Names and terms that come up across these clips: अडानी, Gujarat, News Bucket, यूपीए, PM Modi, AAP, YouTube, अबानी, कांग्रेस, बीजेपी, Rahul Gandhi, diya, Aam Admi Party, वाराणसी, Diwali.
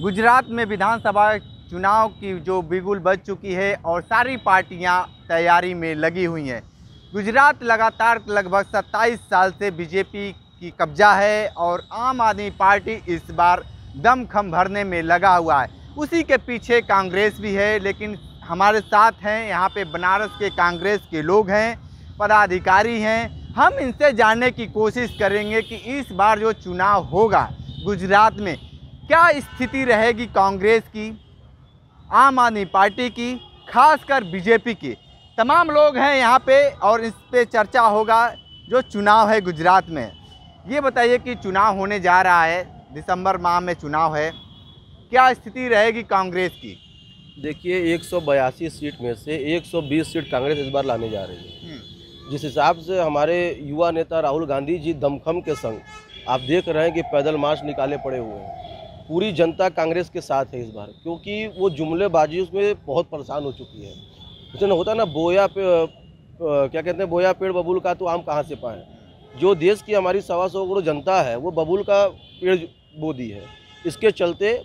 गुजरात में विधानसभा चुनाव की जो बिगुल बज चुकी है और सारी पार्टियां तैयारी में लगी हुई हैं। गुजरात लगातार लगभग 27 साल से बीजेपी की कब्जा है और आम आदमी पार्टी इस बार दमखम भरने में लगा हुआ है। उसी के पीछे कांग्रेस भी है, लेकिन हमारे साथ हैं यहाँ पे बनारस के कांग्रेस के लोग हैं, पदाधिकारी हैं। हम इनसे जानने की कोशिश करेंगे कि इस बार जो चुनाव होगा गुजरात में क्या स्थिति रहेगी कांग्रेस की, आम आदमी पार्टी की, खासकर बीजेपी की। तमाम लोग हैं यहाँ पे और इस पे चर्चा होगा जो चुनाव है गुजरात में। ये बताइए कि चुनाव होने जा रहा है, दिसंबर माह में चुनाव है, क्या स्थिति रहेगी कांग्रेस की? देखिए 182 सीट में से 120 सीट कांग्रेस इस बार लाने जा रही है। जिस हिसाब से हमारे युवा नेता राहुल गांधी जी दमखम के संग आप देख रहे हैं कि पैदल मार्च निकाले पड़े हुए हैं, पूरी जनता कांग्रेस के साथ है इस बार, क्योंकि वो जुमलेबाजी उसमें बहुत परेशान हो चुकी है। जैसे होता ना बोया क्या कहते हैं, बोया पेड़ बबूल का तो आम कहाँ से पाएँ। जो देश की हमारी 125 करोड़ जनता है वो बबूल का पेड़ बो दी है। इसके चलते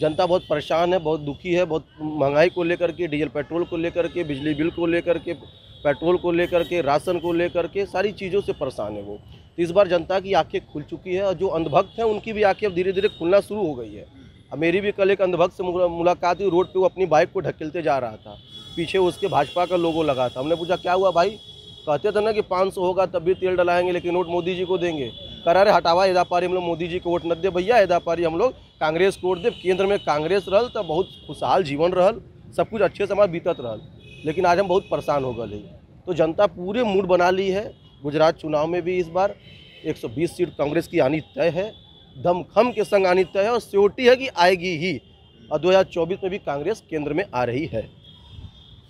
जनता बहुत परेशान है, बहुत दुखी है, बहुत महंगाई को लेकर के, डीजल पेट्रोल को लेकर के, बिजली बिल को लेकर के, पेट्रोल को लेकर के, राशन को लेकर के, सारी चीज़ों से परेशान है वो। तो इस बार जनता की आंखें खुल चुकी है और जो अंधभक्त हैं उनकी भी आंखें अब धीरे धीरे खुलना शुरू हो गई है। अब मेरी भी कल एक अंधभक्त से मुलाकात हुई, रोड पर वो अपनी बाइक को ढकेलते जा रहा था, पीछे उसके भाजपा का लोगो लगा था। हमने पूछा क्या हुआ भाई, कहते थे ना कि 500 होगा तब भी तेल डलाएंगे लेकिन वोट मोदी जी को देंगे। करा रहे हटावा एदा पारी, हम लोग मोदी जी को वोट न दे भैया, एदा पारी हम लोग कांग्रेस को वोट दे। केंद्र में कांग्रेस रहल तो बहुत खुशहाल जीवन रहल, सब कुछ अच्छे से हमारा बीतत रहल, लेकिन आज हम बहुत परेशान हो गए। तो जनता पूरे मूड बना ली है। गुजरात चुनाव में भी इस बार 120 सीट कांग्रेस की आनी तय है, दमखम के संग आनी तय है और सियोरिटी है कि आएगी ही। और 2024 में भी कांग्रेस केंद्र में आ रही है।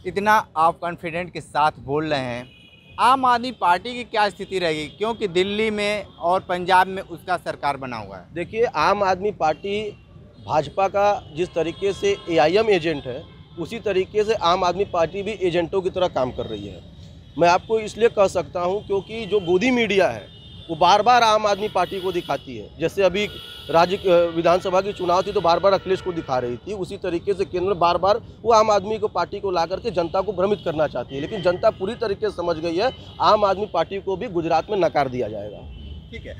इतना आप कॉन्फिडेंट के साथ बोल रहे हैं। आम आदमी पार्टी की क्या स्थिति रहेगी, क्योंकि दिल्ली में और पंजाब में उसका सरकार बना हुआ है। देखिए आम आदमी पार्टी भाजपा का जिस तरीके से एआईएम एजेंट है उसी तरीके से आम आदमी पार्टी भी एजेंटों की तरह काम कर रही है। मैं आपको इसलिए कह सकता हूं क्योंकि जो गोदी मीडिया है वो बार बार आम आदमी पार्टी को दिखाती है। जैसे अभी राज्य विधानसभा की चुनाव थी तो बार बार अखिलेश को दिखा रही थी, उसी तरीके से केंद्र में बार बार वो आम आदमी को पार्टी को ला करके जनता को भ्रमित करना चाहती है। लेकिन जनता पूरी तरीके से समझ गई है, आम आदमी पार्टी को भी गुजरात में नकार दिया जाएगा। ठीक है,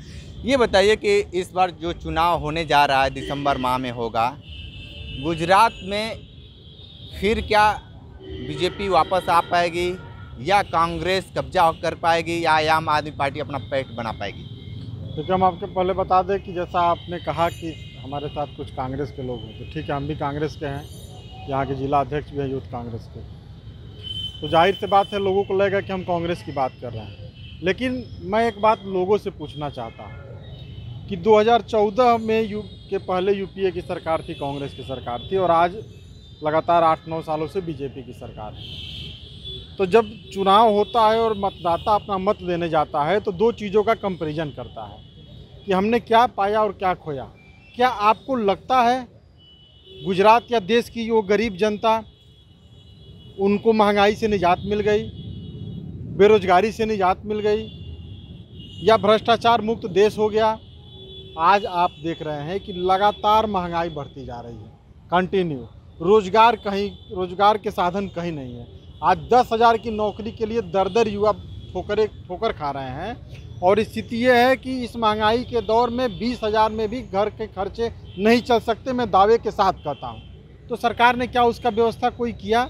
ये बताइए कि इस बार जो चुनाव होने जा रहा है दिसंबर माह में होगा गुजरात में, फिर क्या बीजेपी वापस आ पाएगी या कांग्रेस कब्जा कर पाएगी या आम आदमी पार्टी अपना पेट बना पाएगी? क्योंकि हम आपको पहले बता दें कि जैसा आपने कहा कि हमारे साथ कुछ कांग्रेस के लोग हैं, तो ठीक है हम भी कांग्रेस के हैं, यहाँ के जिला अध्यक्ष भी हैं यूथ कांग्रेस के, तो जाहिर सी बात है लोगों को लगेगा कि हम कांग्रेस की बात कर रहे हैं। लेकिन मैं एक बात लोगों से पूछना चाहता हूँ कि 2014 में पहले यूपीए की सरकार थी, कांग्रेस की सरकार थी, और आज लगातार 8-9 सालों से बीजेपी की सरकार है। तो जब चुनाव होता है और मतदाता अपना मत देने जाता है तो दो चीज़ों का कंपैरिजन करता है कि हमने क्या पाया और क्या खोया। क्या आपको लगता है गुजरात या देश की वो गरीब जनता, उनको महंगाई से निजात मिल गई, बेरोजगारी से निजात मिल गई या भ्रष्टाचार मुक्त देश हो गया? आज आप देख रहे हैं कि लगातार महंगाई बढ़ती जा रही है, कंटिन्यू, रोज़गार के साधन कहीं नहीं है। आज 10,000 की नौकरी के लिए दर युवा ठोकर खा रहे हैं। और स्थिति ये है कि इस महंगाई के दौर में 20,000 में भी घर के खर्चे नहीं चल सकते, मैं दावे के साथ कहता हूँ। तो सरकार ने क्या उसका व्यवस्था कोई किया?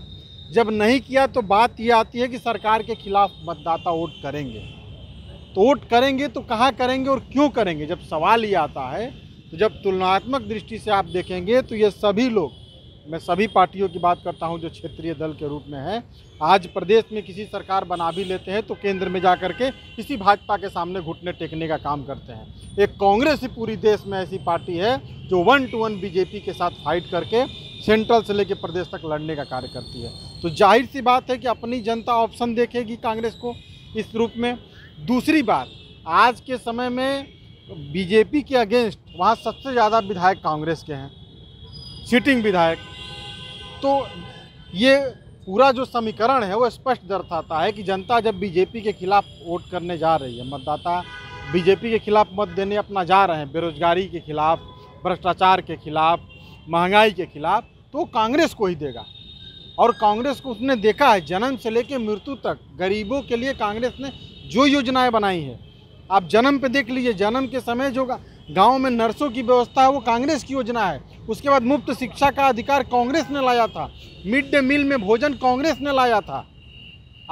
जब नहीं किया तो बात ये आती है कि सरकार के खिलाफ मतदाता वोट करेंगे, तो वोट करेंगे तो कहाँ करेंगे और क्यों करेंगे, जब सवाल ये आता है। तो जब तुलनात्मक दृष्टि से आप देखेंगे तो ये सभी लोग, मैं सभी पार्टियों की बात करता हूं जो क्षेत्रीय दल के रूप में है, आज प्रदेश में किसी सरकार बना भी लेते हैं तो केंद्र में जा करके इसी भाजपा के सामने घुटने टेकने का काम करते हैं। एक कांग्रेस ही पूरी देश में ऐसी पार्टी है जो 1-to-1 बीजेपी के साथ फाइट करके सेंट्रल से लेकर प्रदेश तक लड़ने का कार्य करती है। तो जाहिर सी बात है कि अपनी जनता ऑप्शन देखेगी कांग्रेस को इस रूप में। दूसरी बात, आज के समय में बीजेपी के अगेंस्ट वहाँ सबसे ज़्यादा विधायक कांग्रेस के हैं, सीटिंग विधायक। तो ये पूरा जो समीकरण है वो स्पष्ट दर्शाता है कि जनता जब बीजेपी के खिलाफ वोट करने जा रही है, मतदाता बीजेपी के खिलाफ मत देने अपना जा रहे हैं, बेरोजगारी के खिलाफ, भ्रष्टाचार के खिलाफ, महंगाई के खिलाफ, तो कांग्रेस को ही देगा। और कांग्रेस को उसने देखा है, जन्म से लेकर मृत्यु तक गरीबों के लिए कांग्रेस ने जो योजनाएं बनाई है, आप जन्म पे देख लीजिए। जन्म के समय जो गांव में नर्सों की व्यवस्था है वो कांग्रेस की योजना है। उसके बाद मुफ्त शिक्षा का अधिकार कांग्रेस ने लाया था, मिड डे मील में भोजन कांग्रेस ने लाया था।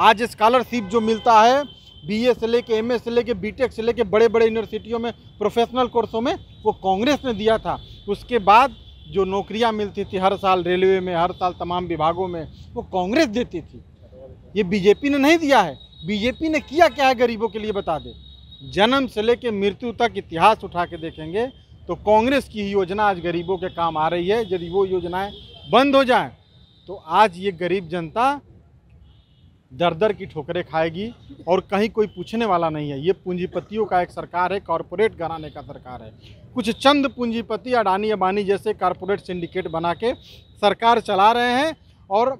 आज स्कॉलरशिप जो मिलता है बीए से लेके एमए से लेके बीटेक से लेके बड़े बड़े यूनिवर्सिटियों में प्रोफेशनल कोर्सों में, वो कांग्रेस ने दिया था। उसके बाद जो नौकरियां मिलती थी हर साल रेलवे में, हर साल तमाम विभागों में, वो कांग्रेस देती थी। ये बीजेपी ने नहीं दिया है। बीजेपी ने किया क्या है गरीबों के लिए बता दे। जन्म से लेकर मृत्यु तक इतिहास उठा के देखेंगे तो कांग्रेस की योजना आज गरीबों के काम आ रही है। यदि वो योजनाएं बंद हो जाएं तो आज ये गरीब जनता दर दर की ठोकरें खाएगी और कहीं कोई पूछने वाला नहीं है। ये पूंजीपतियों का एक सरकार है, कॉरपोरेट घराने का सरकार है। कुछ चंद पूंजीपति अडानी अबानी जैसे कॉरपोरेट सिंडिकेट बना के सरकार चला रहे हैं और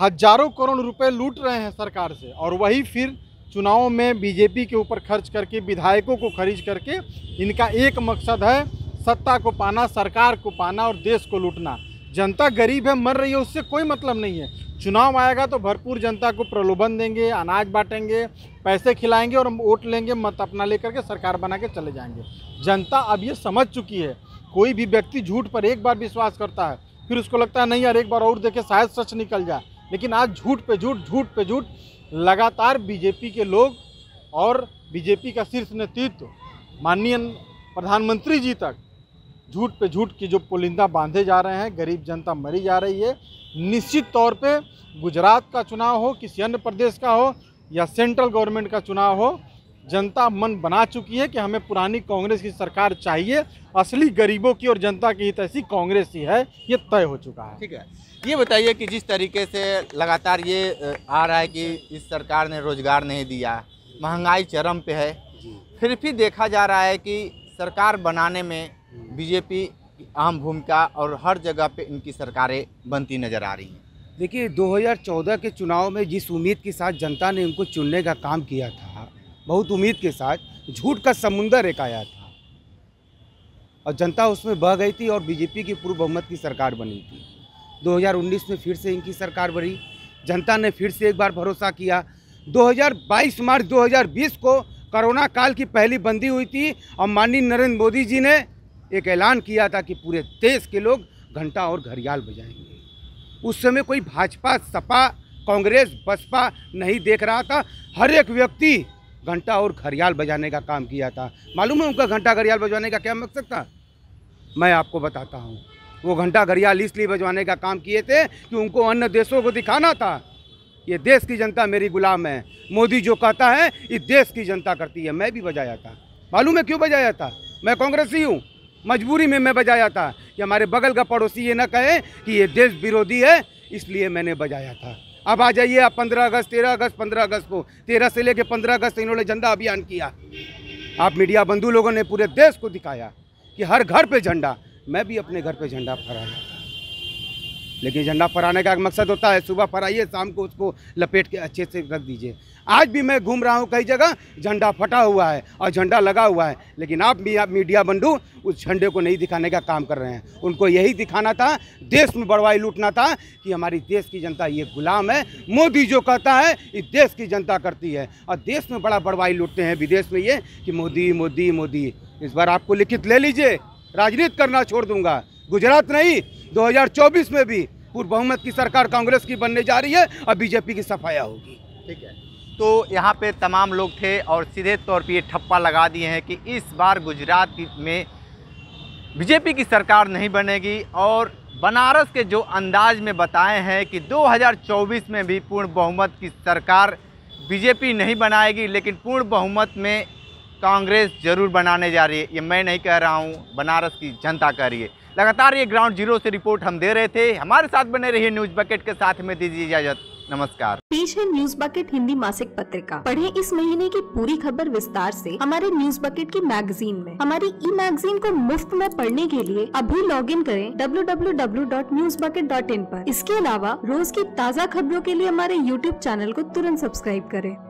हजारों करोड़ रुपए लूट रहे हैं सरकार से, और वही फिर चुनाव में बीजेपी के ऊपर खर्च करके, विधायकों को खरीद करके, इनका एक मकसद है सत्ता को पाना, सरकार को पाना और देश को लूटना। जनता गरीब है, मर रही है, उससे कोई मतलब नहीं है। चुनाव आएगा तो भरपूर जनता को प्रलोभन देंगे, अनाज बांटेंगे, पैसे खिलाएंगे और हम वोट लेंगे, मत अपना लेकर के सरकार बना के चले जाएंगे। जनता अब ये समझ चुकी है। कोई भी व्यक्ति झूठ पर एक बार विश्वास करता है, फिर उसको लगता है नहीं यार एक बार और देखे शायद सच निकल जाए, लेकिन आज झूठ पे झूठ लगातार बीजेपी के लोग और बीजेपी का शीर्ष नेतृत्व माननीय प्रधानमंत्री जी तक झूठ पे झूठ की जो पुलिंदा बांधे जा रहे हैं, गरीब जनता मरी जा रही है। निश्चित तौर पे गुजरात का चुनाव हो, किसी अन्य प्रदेश का हो या सेंट्रल गवर्नमेंट का चुनाव हो, जनता मन बना चुकी है कि हमें पुरानी कांग्रेस की सरकार चाहिए। असली गरीबों की और जनता की हितैषी कांग्रेस ही है, ये तय हो चुका है। ठीक है, ये बताइए कि जिस तरीके से लगातार ये आ रहा है कि इस सरकार ने रोजगार नहीं दिया, महंगाई चरम पे है, फिर भी देखा जा रहा है कि सरकार बनाने में बीजेपी की अहम भूमिका और हर जगह पे इनकी सरकारें बनती नज़र आ रही हैं। देखिए 2014 के चुनाव में जिस उम्मीद के साथ जनता ने उनको चुनने का काम किया था, बहुत उम्मीद के साथ, झूठ का समुंदर एक आया था और जनता उसमें बह गई थी और बीजेपी की पूर्व बहुमत की सरकार बनी थी। 2019 में फिर से इनकी सरकार बनी, जनता ने फिर से एक बार भरोसा किया। 22 मार्च 2020 को कोरोना काल की पहली बंदी हुई थी और माननीय नरेंद्र मोदी जी ने एक ऐलान किया था कि पूरे देश के लोग घंटा और घड़ियाल बजाएंगे। उस समय कोई भाजपा, सपा, कांग्रेस, बसपा नहीं देख रहा था। हर एक व्यक्ति घंटा और घड़ियाल बजाने का काम किया था। मालूम है उनका घंटा घड़ियाल बजाने का क्या मकसद था? मैं आपको बताता हूँ। वो घंटा घड़ियाल इसलिए बजवाने का काम किए थे कि उनको अन्य देशों को दिखाना था, ये देश की जनता मेरी गुलाम है, मोदी जो कहता है ये देश की जनता करती है। मैं भी बजाया था। मालूम है क्यों बजाया था? मैं कांग्रेसी हूँ, मजबूरी में मैं बजाया था कि हमारे बगल का पड़ोसी ये ना कहे कि ये देश विरोधी है, इसलिए मैंने बजाया था। अब आ जाइए, आप 15 अगस्त को 13 से लेकर 15 अगस्त इन्होंने झंडा अभियान किया। आप मीडिया बंधु लोगों ने पूरे देश को दिखाया कि हर घर पे झंडा, मैं भी अपने घर पे झंडा फहराया था। लेकिन झंडा फहराने का मकसद होता है सुबह फहराइए, शाम को उसको लपेट के अच्छे से रख दीजिए। आज भी मैं घूम रहा हूँ, कई जगह झंडा फटा हुआ है और झंडा लगा हुआ है, लेकिन आप मीडिया बंधु उस झंडे को नहीं दिखाने का काम कर रहे हैं। उनको यही दिखाना था, देश में बड़वाई लूटना था कि हमारी देश की जनता ये गुलाम है, मोदी जो कहता है ये देश की जनता करती है। और देश में बड़ा बड़वाई लूटते हैं विदेश में ये कि मोदी मोदी मोदी। इस बार आपको लिखित ले लीजिए, राजनीति करना छोड़ दूंगा। गुजरात नहीं, 2024 में भी पूर्व बहुमत की सरकार कांग्रेस की बनने जा रही है और बीजेपी की सफाया होगी। ठीक है, तो यहाँ पे तमाम लोग थे और सीधे तौर पे ये ठप्पा लगा दिए हैं कि इस बार गुजरात में बीजेपी की सरकार नहीं बनेगी। और बनारस के जो अंदाज में बताए हैं कि 2024 में भी पूर्ण बहुमत की सरकार बीजेपी नहीं बनाएगी, लेकिन पूर्ण बहुमत में कांग्रेस जरूर बनाने जा रही है। ये मैं नहीं कह रहा हूँ, बनारस की जनता कह रही है। लगातार ये ग्राउंड जीरो से रिपोर्ट हम दे रहे थे। हमारे साथ बने रहिए, न्यूज बकेट के साथ में दीजिए इजाजत। नमस्कार। पेश है न्यूज बकेट हिंदी मासिक पत्रिका। पढ़ें इस महीने की पूरी खबर विस्तार से हमारे न्यूज बकेट की मैगजीन में। हमारी ई मैगजीन को मुफ्त में पढ़ने के लिए अभी लॉगिन करें www.newsbucket.in पर। इसके अलावा रोज की ताज़ा खबरों के लिए हमारे YouTube चैनल को तुरंत सब्सक्राइब करें।